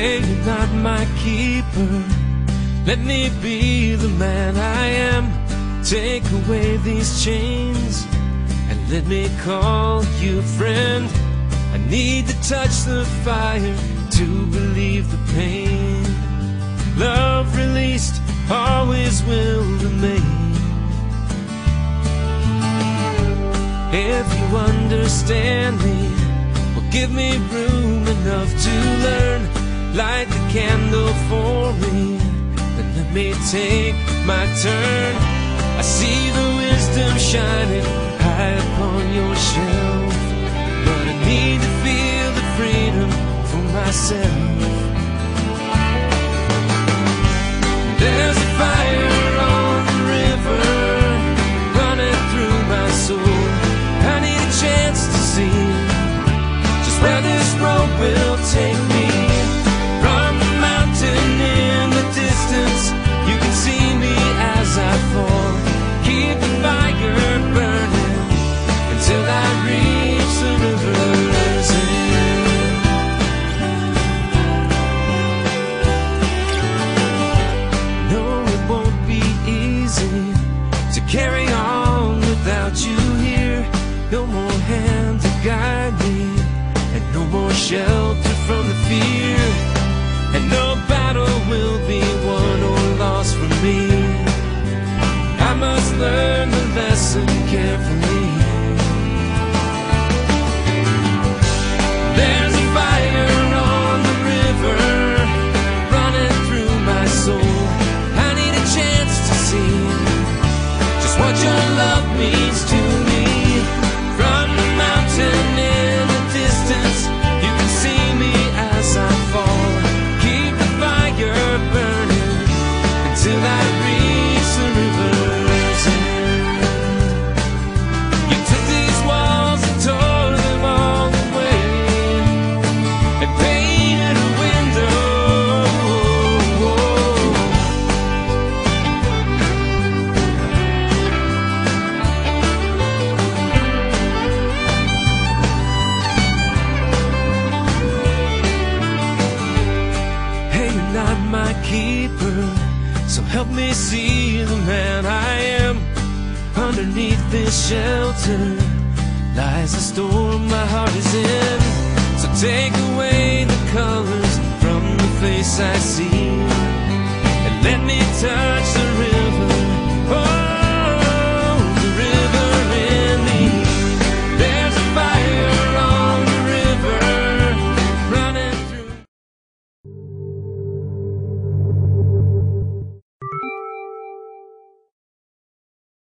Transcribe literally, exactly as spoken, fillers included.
say you're not my keeper. Let me be the man I am. Take away these chains and let me call you friend. I need to touch the fire to relieve the pain. Love released always will remain. If you understand me, well, give me room enough to learn. Light the candle for me, then let me take my turn. I see the wisdom shining high upon your shelf, but I need to feel the freedom for myself. There's a fire on the river running through my soul. I need a chance to see just where this road will take me. From the mountain in the distance, you can see me as I fall. Keep the fire burning until I reach the river's end. No, it won't be easy to carry on without you here. No more hand to guide me, and no more shelter from the fear. And no battle will be won or lost for me. I must learn the lesson carefully. There's a fire on the river running through my soul. I need a chance to see just what your love means to me. From the mountain in the distance, you can see me as I fall. Keep the fire burning until I reach the river's end. You took these walls and tore them all away and painted a window. My keeper, so help me see the man I am. Underneath this shelter lies a storm my heart is in. So take away the colors from the face I see.